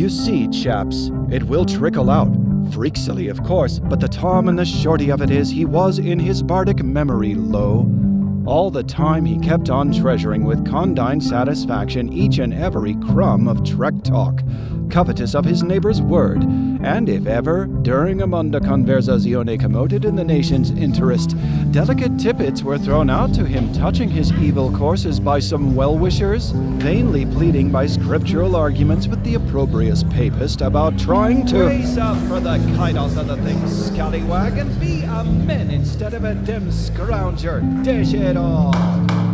You see, chaps, it will trickle out. Freakily, of course, but the tom and the shorty of it is he was in his bardic memory low. All the time he kept on treasuring with condign satisfaction each and every crumb of Trek talk, covetous of his neighbor's word, and if ever, during a munda conversazione commoted in the nation's interest, delicate tippets were thrown out to him touching his evil courses by some well-wishers, vainly pleading by scriptural arguments with the opprobrious papist about trying to raise up for the kidos of the things, scallywag, and be a man instead of a dim scrounger, dish it all.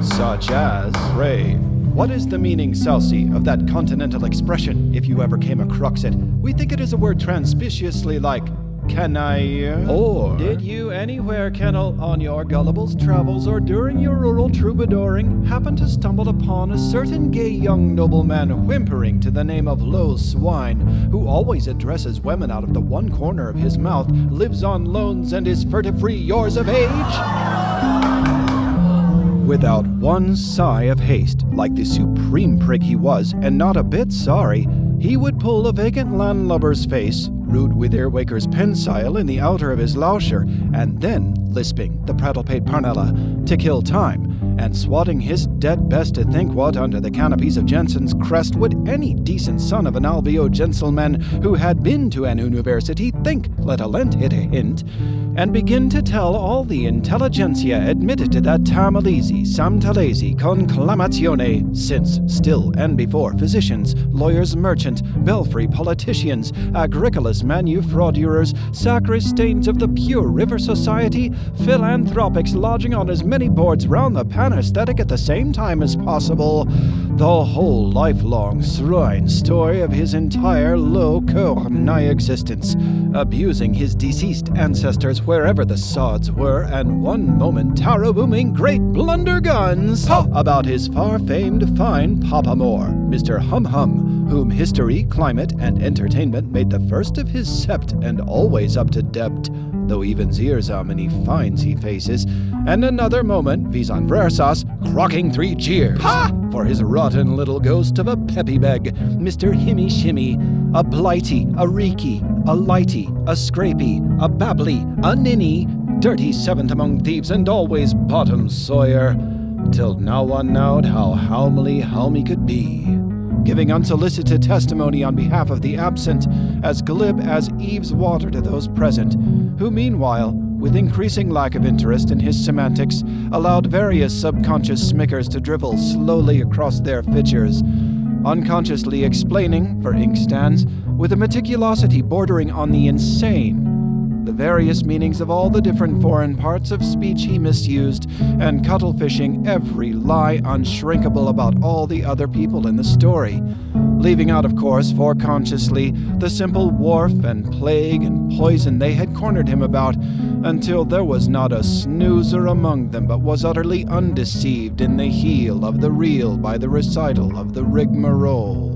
Such as, pray, what is the meaning, Salsi, of that continental expression, if you ever came across it? We think it is a word transpicuously like, can I, or did you anywhere, kennel, on your gullibles travels or during your rural troubadouring, happen to stumble upon a certain gay young nobleman whimpering to the name of Low Swine, who always addresses women out of the one corner of his mouth, lives on loans, and is furtive-free yours of age? Without one sigh of haste, like the supreme prig he was, and not a bit sorry, he would pull a vacant landlubber's face, root with Earwaker's pensile in the outer of his lauscher, and then, lisping the prattlepate parnella, to kill time, and swatting his dead best to think what under the canopies of Jensen's crest would any decent son of an albio gentleman who had been to an university think, let alone hit a hint, and begin to tell all the intelligentsia admitted to that Tamalese, Samtalese, conclamazione, since, still and before, physicians, lawyers, merchant, belfry, politicians, agricolas, manufraudurers, sacristains of the Pure River Society, philanthropics lodging on as many boards round the panaesthetic at the same time as possible, the whole lifelong shrine story of his entire low Corneille existence, abusing his deceased ancestors wherever the sods were, and one moment tarot-booming great blunder guns about his far-famed fine Papa Moore, Mr. Hum Hum, whom history, climate, and entertainment made the first of his sept and always up to dept, though even's ears how many fines he faces, and another moment, vis en versas, crocking three cheers for his rotten little ghost of a peppy beg, Mr. Himmy Shimmy, a blighty, a reeky, a lighty, a scrapey, a babbly, a ninny, dirty seventh among thieves and always bottom sawyer, till now one knowed how Howmely could be, giving unsolicited testimony on behalf of the absent, as glib as Eve's water to those present, who meanwhile, with increasing lack of interest in his semantics, allowed various subconscious smickers to drivel slowly across their features, unconsciously explaining, for inkstands, with a meticulosity bordering on the insane, the various meanings of all the different foreign parts of speech he misused, and cuttlefishing every lie unshrinkable about all the other people in the story, leaving out, of course, foreconsciously, the simple wharf and plague and poison they had cornered him about, until there was not a snoozer among them but was utterly undeceived in the heel of the reel by the recital of the rigmarole.